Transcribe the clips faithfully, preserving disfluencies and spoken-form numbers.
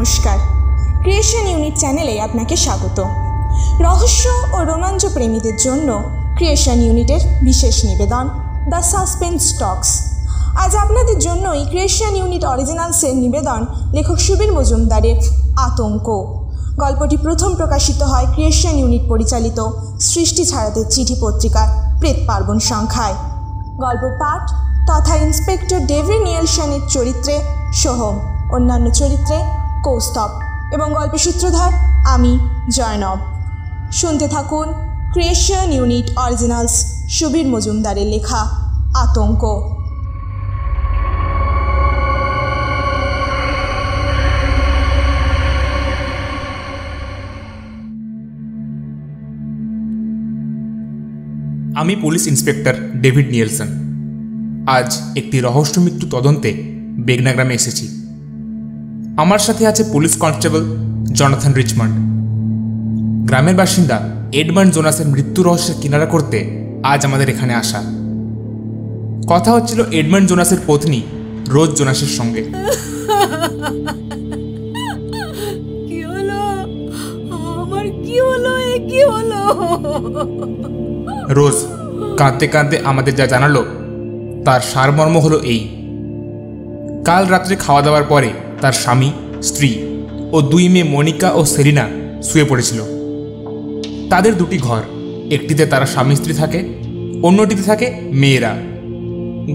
नमस्कार creation unit चैनेले आपनाके स्वागत। रहस्य और रोमांच प्रेमीदेर जोन्नो क्रिएशन यूनिटेर विशेष निवेदन द सस्पेन स्टक्स। आज आपनादेर जोन्नोई क्रिएशन यूनिट ओरिजिनल्सेर निवेदन लेखक सुबीर मजुमदारेर आतंक। गल्पटी प्रथम प्रकाशित हय क्रिएशन यूनिट परिचालित सृष्टि छाड़ाते चिठी पत्रिकार प्रेत पार्वण संख्याय। गल्प पाठ तथा इन्सपेक्टर डेविड निलसनेर चरित्रे सोहम, अन्यान्य चरित्रे कौस्तभ एवं गल्प सूत्रधार आमी जयनब। सुनते थाकुन क्रिएशन यूनिट ओरिजिनल्स सुबीर मजुमदारेर लेखा आतंक। आमी पुलिस इन्सपेक्टर डेविड निलसन आज एक रहस्य मृत्यु तदन्ते बेगना ग्रामे एसेछि। आमार साथे आछे पुलिस कन्स्टेबल जनाथन रिचमंड। ग्रामेर बासिंदा एडमंड जोनासेर मृत्यु रहस्य किनारा करते आज आमादेर एखाने आसा। कथा हच्छिलो एडमंड जोनासेर पत्नी रोज जोनासेर संगे। कि हलो आमार कि हलो ए कि हलो। रोज कांदते कांदते आमादेर जा जानालो तार सारमर्म हलो एई, काल रात्रे खावा दावार परे तार स्वामी स्त्री और दुई मेये मनिका और सेरिना शुए पड़ेछिलो। तादेर दुटी घर, एकटिते तारा स्वामी स्त्री थाके, अन्यटिते थाके मेयेरा।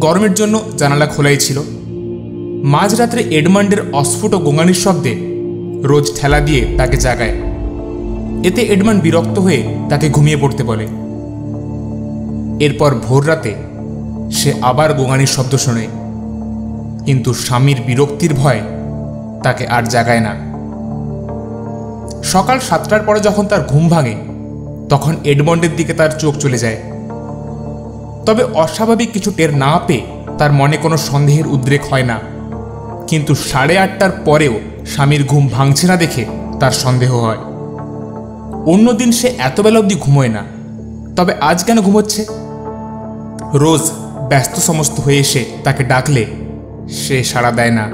गरमेर जोन्नो जानाला खोलाई छिलो। माझरात्रे एडमंडेर अस्फुट गोंगानिर शब्दे रोज ठेला दिये ताके जागाय। एते एडमंड बिरक्त हये ताके घुमिये पड़ते बोले। एरपर भोर राते से आबार गोगानिर शब्द शुने, किन्तु स्वामीर बिरक्तिर भय ताके आर जागाय ना। सकाल सातटार परे जखन तार घुम भांगे तखन एडमंडेर दिके तार चोख चले जाए। तबे अस्वाभाविक किछु टेर ना पेये तार मने कोनो सन्देहेर उद्रेक हय ना, किन्तु साढ़े आठटार परेओ स्वामीर घुम भांगछे ना देखे तार सन्देह हय। अन्यदिन से एत बेला अब्दि घुमोय ना, तबे आज केन घुमोच्छे? रोज व्यस्त समस्त हुए एशे ताके डाकले से साड़ा देय ना।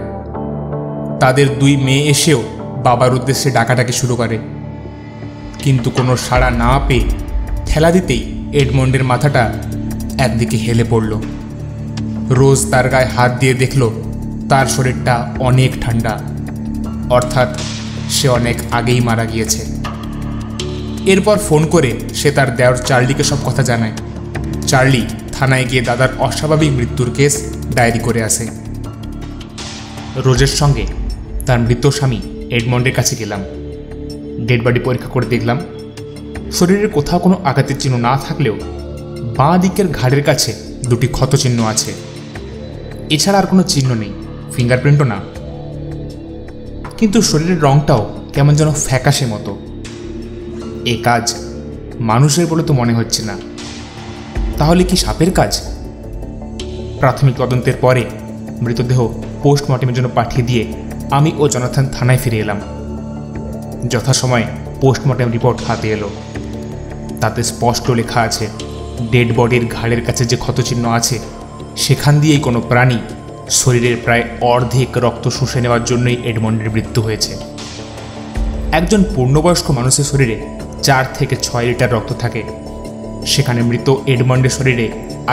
तादेर दुई मेये एशेओ बाबार उद्देश्ये डाकाडाकी शुरू करे, किन्तु कोनो साड़ा ना पेये ठेला दितेई एडमंडेर माथाटा एकदिके हेले पड़लो। रोज तार गाये हाथ दिये देखलो तार शरीरटा अनेक ठंडा, अर्थात से अनेक आगेई मारा गियेछे। एरपर फोन करे से तार देवर चार्ली के सब कथा जानाय। चार्ली थानाय गिये दादार अस्वाभाविक मृत्युर केस डायरि करे आसे। रोजेर संगे तार मृत स्वामी एडमंडेर काछे गेलाम। डेड बडी परीक्षा करे देखलाम शरीरे कोथाओ कोनो आघातेर चिन्ह ना थाकलेओ बाँ दिकेर घाड़ेर काछे दुटी क्षत चिन्ह आछे, एछाड़ा आर कोनो चिन्ह नेई, फिंगारप्रिंटो ना। किन्तु शरीरेर रंगटाओ केमन जेन फ्याकाशे मतो। ए काज मानुषेर बोले तो मने होच्छे ना, ताहले कि सापेर काज? प्राथमिक तदन्तेर परे मृतदेह पोस्टमर्टमेर जोन्नो पाठिये दिये आमी ओ जनाथन थानाय फिरे एलाम। यथासमये पोस्टमर्टम रिपोर्ट हाते एलो। ताते स्पष्ट लेखा आछे डेड बडिर घाड़ेर काछे जे क्षतचिह्न आछे सेखान दियेई कोनो प्राणी शरीरेर प्राय अर्धेक रक्त शुषे नेওয়ার জন্যই एडमंडेर मृत्यु হয়েছে। একজন পূর্ণবয়স্ক মানুষের শরীরে चार থেকে छह লিটার রক্ত থাকে, সেখানে মৃত এডমন্ডের শরীরে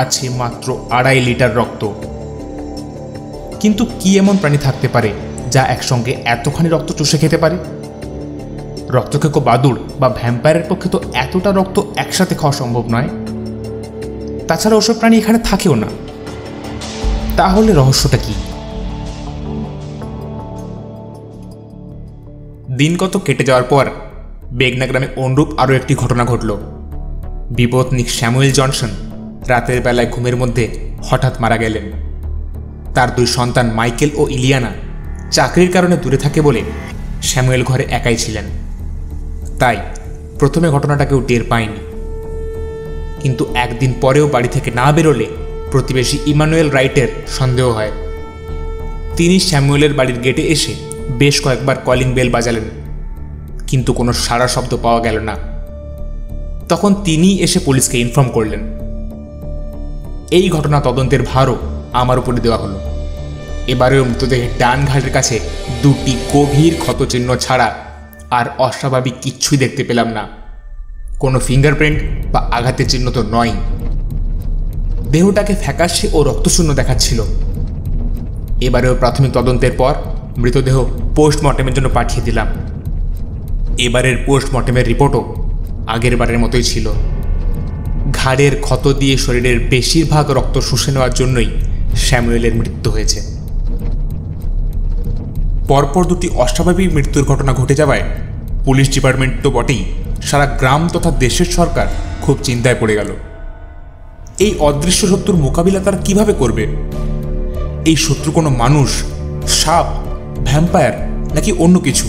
আছে মাত্র আড়াই লিটার রক্ত। কিন্তু কি এমন প্রাণী থাকতে পারে যা একসঙ্গে এতখানি রক্ত চুষে খেতে পারে? রক্তক্ষেকো বাদুড় বা ভ্যাম্পায়ারের পক্ষে তো এতটা রক্ত একসাথে খাওয়া সম্ভব নয়। তাছাড়া ওসব প্রাণী এখানে থাকেও না। তাহলে রহস্যটা কি? दिन कत तो केटे जावार पर बेगना ग्रामे अनुरूप आरो एकटी घटना घटल। विपत्निक सैमुएल जनसन रातेर बेलाय घुमेर मध्य हठात् मारा गेलेन। तार दुई सन्तान माइकेल और इलियाना चाकरिर कारणे दूरे थाके बोले सैमुएल घरे एकाई छिलेन, ताई प्रथमे घटनाटाकेओ टेर पायनि। किन्तु एकदिन परेओ बाड़ी थेके ना बेरोले प्रतिबेशी इमानुएल राइटेर सन्देह हय। तिनि सैमुएलेर बाड़ीर गेटे एसे बेश कयेकबार कलिंग बेल बाजालेन, किन्तु कोनो साड़ा शब्द पावा गेल ना। तखन तिनी एसे पुलिस के इनफर्म करलेन। एई घटना तदन्तेर भारो आमार उपरे देवा हलो। एबारेও মৃতদেহ ডান ঘাড়ের কাছে দুটি গভীর ক্ষতচিহ্ন ছাড়া আর অস্বাভাবিক কিছুই দেখতে পেলাম না। কোনো ফিঙ্গারপ্রিন্ট বা আঘাতের চিহ্ন তো নয়। দেহটাকে ফ্যাকাশে ও রক্তশূন্য দেখাচ্ছিল। এবারেও প্রাথমিক তদন্তের পর মৃতদেহ পোস্টমর্টেমের জন্য পাঠিয়ে দিলাম। এবারের পোস্টমর্টেমের রিপোর্টও আগের বারের মতোই ছিল। ঘাড়ের ক্ষত দিয়ে শরীরের বেশিরভাগ রক্ত শুষে নেওয়ার জন্যই স্যামুয়েলের মৃত্যু হয়েছে। পরপর দুটি অস্বাভাবিক মৃত্যুর ঘটনা ঘটে যাওয়ায় পুলিশ ডিপার্টমেন্ট তো বটেই, সারা গ্রাম তথা দেশের সরকার খুব চিন্তায় পড়ে গেল। এই অদৃশ্য শত্রুর মোকাবিলা তারা কীভাবে করবে? এই শত্রু কোনো মানুষ, সাপ, ভ্যাম্পায়ার নাকি অন্য কিছু,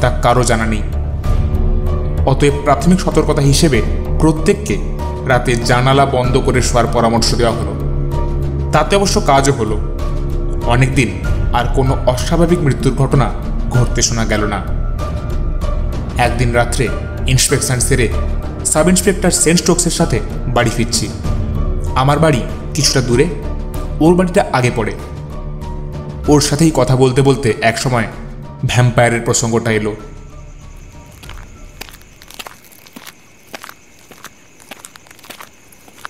তা কারও জানা নেই। অতএব প্রাথমিক সতর্কতা হিসেবে প্রত্যেককে রাতে জানালা বন্ধ করে শোয়ার পরামর্শ দেওয়া হলো। তাতে অবশ্য কাজও হলো। অনেকদিন আর কোনো অস্বাভাবিক মৃত্যুর ঘটনা ঘটতে শোনা গেল না। একদিন রাত্রে ইন্সপেকশন সেরে সাব ইন্সপেক্টর সেন স্টোকসের সাথে বাড়ি ফিরছি। আমার বাড়ি কিছুটা দূরে, ওর বাড়িটা আগে পড়ে। ওর সাথেই কথা বলতে বলতে একসময় ভ্যাম্পায়ারের প্রসঙ্গটা এলো।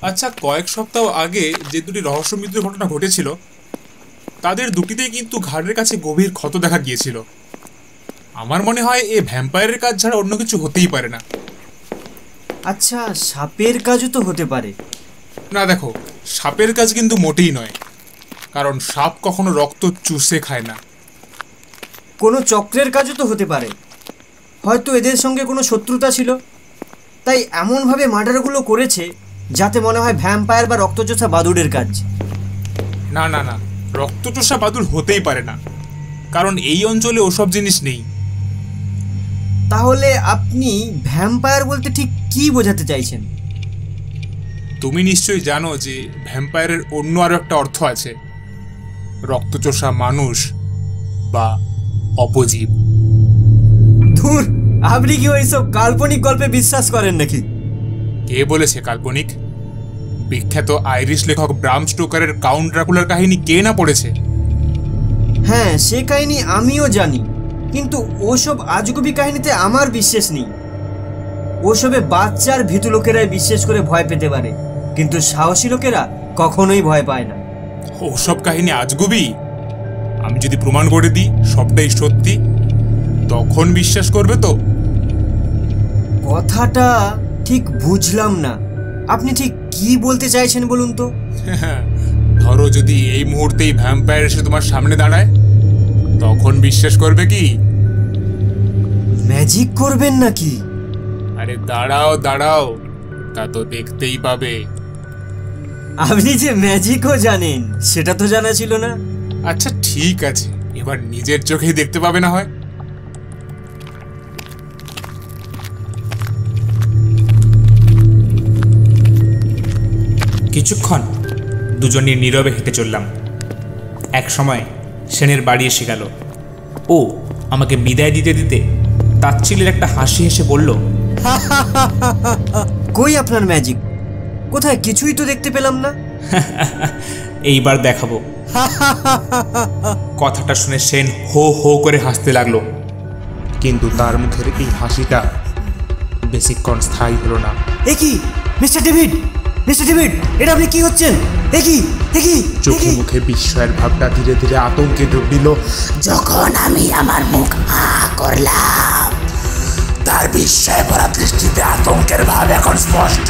আচ্ছা, কয়েক সপ্তাহ আগে যে দুটি রহস্য মৃত্যুর ঘটনা ঘটেছিল তাদের দুটিতেই কিন্তু ঘাড়ের কাছে গভীর ক্ষত দেখা গিয়েছিল। আমার মনে হয় এ ভ্যাম্পায়ারের কাজ ছাড়া অন্য কিছু হতেই পারে না। আচ্ছা, সাপের কাজও তো হতে পারে না? দেখো, সাপের কাজ কিন্তু মোটেই নয়, কারণ সাপ কখনো রক্ত চুষে খায় না। কোনো চক্রের কাজও তো হতে পারে। হয়তো এদের সঙ্গে কোনো শত্রুতা ছিল, তাই এমনভাবে মার্ডারগুলো করেছে যাতে মনে হয় ভ্যাম্পায়ার বা রক্তচোষা বাদুড়ের কাজ। না না না, রক্তচোষা বাদুড় হতেই পারে না, কারণ এই অঞ্চলে ওসব জিনিস নেই। তাহলে আপনি ভ্যাম্পায়ার বলতে ঠিক কী বোঝাতে চাইছেন? তুমি নিশ্চয়ই জানো যে ভ্যাম্পায়ারের অন্য আরও একটা অর্থ আছে, রক্তচোষা মানুষ বা অপজীব। ধুর, আপনি কি ওইসব কাল্পনিক গল্পে বিশ্বাস করেন নাকি? কে বলেছে কাল্পনিক? বিখ্যাত আইরিশ লেখক ব্রাম স্টোকারের কাউন্ট ড্রাকুলার কাহিনী কে না পড়েছে? হ্যাঁ, সে কাহিনী আমিও জানি, কিন্তু ওসব আজগুবি কাহিনীতে আমার বিশ্বাস নেই। ওসবে বাচ্চার ভীতু লোকেরাই বিশ্বাস করে ভয় পেতে পারে, কিন্তু সাহসী লোকেরা কখনোই ভয় পায় না। ওসব কাহিনী আজগুবি। আমি যদি প্রমাণ করে দিই সবটাই সত্যি, তখন বিশ্বাস করবে তো? কথাটা ঠিক বুঝলাম না, আপনি ঠিক কি বলতে চাইছেন বলুন তো? ধরো যদি এই মুহূর্তেই ভ্যাম্পায়ার এসে তোমার সামনে দাঁড়ায়, তখন বিশ্বাস করবে কি? ম্যাজিক করবেন নাকি? আরে দাঁড়াও দাঁড়াও, তা তো দেখতেই পাবে। আপনি যে ম্যাজিকও জানেন সেটা তো জানা ছিল না। আচ্ছা ঠিক আছে, এবার নিজের চোখেই দেখতে পাবে না হয়। কিছুক্ষণ দুজনই নীরবে হেঁটে চললাম। এক সময় সেনের বাড়ি এসে গেল। ও আমাকে বিদায় দিতে দিতে তাচ্ছিলের একটা হাসি হেসে বলল, কই আপনার ম্যাজিক? কোথায়? কিছুই তো দেখতে পেলাম না। এইবার দেখাবো। কথাটা শুনে সেন হো হো করে হাসতে লাগলো, কিন্তু তার মুখের এই হাসিটা বেশিক্ষণ স্থায়ী হলো না। এ কি, মিস্টার ডেভিড! মিস্টার ডেভিড, এটা আপনি কি হচ্ছেন? দেখি দেখি। চোখে মুখে বিস্ময়ের ভাবটা ধীরে ধীরে আতঙ্কে ডুব দিল। যখন আমি আমার মুখ হা করলাম, তার বিস্ময় ভরা দৃষ্টিতে আতঙ্কের ভাব এখন স্পষ্ট।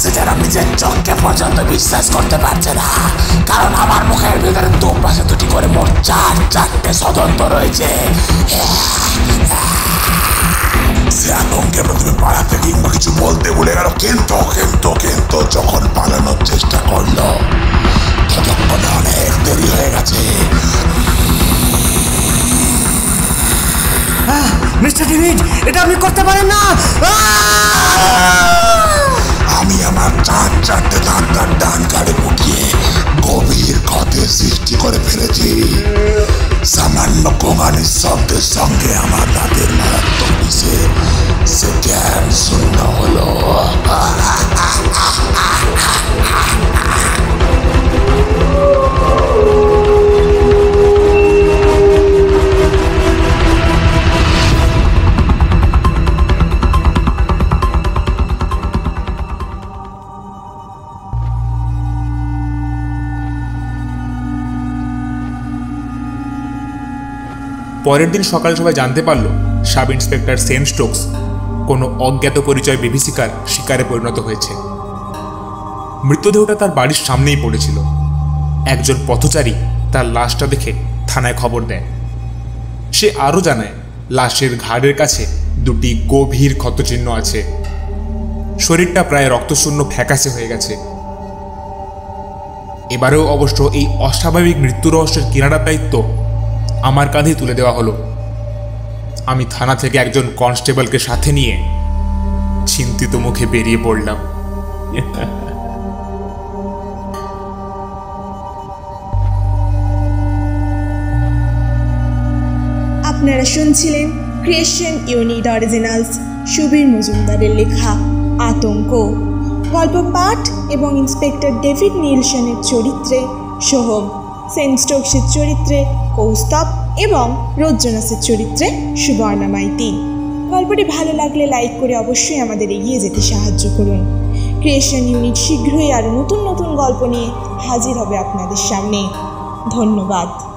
সে যারা নিজের চোখকে পর্যন্ত বিশ্বাস করতে পারছে না, কারণ আমার মুখের ভেতরে দুপাশে দুটি করে মোট চার চারটে সদন্ত রয়েছে। সে আতঙ্কে প্রথমে পালাতে কিংবা কিছু বলতে ভুলে গেল, কিন্তু কিন্তু কিন্তু যখন পালানোর চেষ্টা করল ততক্ষণে অনেক দেরি হয়ে গেছে। মিস্টার ডেভিড, এটা আপনি করতে পারেন না! আমি আমার চার চারটে দাঁত তার ডান কাঁধে মুটিয়ে গভীর ক্ষতে সৃষ্টি করে ফেলেছি। সামান্য কোঙানির শব্দের সঙ্গে আমার দাঁতের মারাত্মক বিষে সে জ্ঞান শূন্য হল। পরের দিন সকাল সবাই জানতে পারল সাব ইন্সপেক্টর সেন স্টোকস কোনো অজ্ঞাত পরিচয় বিভীষিকার শিকারে পরিণত হয়েছে। মৃতদেহটা তার বাড়ির সামনেই পড়েছিল। একজন পথচারী তার লাশটা দেখে থানায় খবর দেয়। সে আরও জানায় লাশের ঘাড়ের কাছে দুটি গভীর ক্ষতচিহ্ন আছে, শরীরটা প্রায় রক্তশূন্য ফ্যাকাশে হয়ে গেছে। এবারেও অবশ্য এই অস্বাভাবিক মৃত্যু রহস্যের কিনারা দায়িত্ব আমার কাঁধে তুলে দেওয়া হলো। আমি থানা থেকে একজন কনস্টেবলকে সাথে নিয়ে চিন্তিত মুখে বেরিয়ে পড়লাম। আপনারা শুনছিলেন ক্রিয়েশন ইউনিট অরিজিনালস সুবীর মজুমদারের লেখা আতঙ্ক। গল্প পাঠ এবং ইন্সপেক্টর ডেভিড নিলসনের চরিত্রে সোহম, সেন স্টোকসের চরিত্রে কৌস্তব এবং রোজ জোনাসের চরিত্রে সুবর্ণা মাইতি। গল্পটি ভালো লাগলে লাইক করে অবশ্যই আমাদের এগিয়ে যেতে সাহায্য করুন। ক্রিয়েশন ইউনিট শীঘ্রই আরও নতুন নতুন গল্প নিয়ে হাজির হবে আপনাদের সামনে। ধন্যবাদ।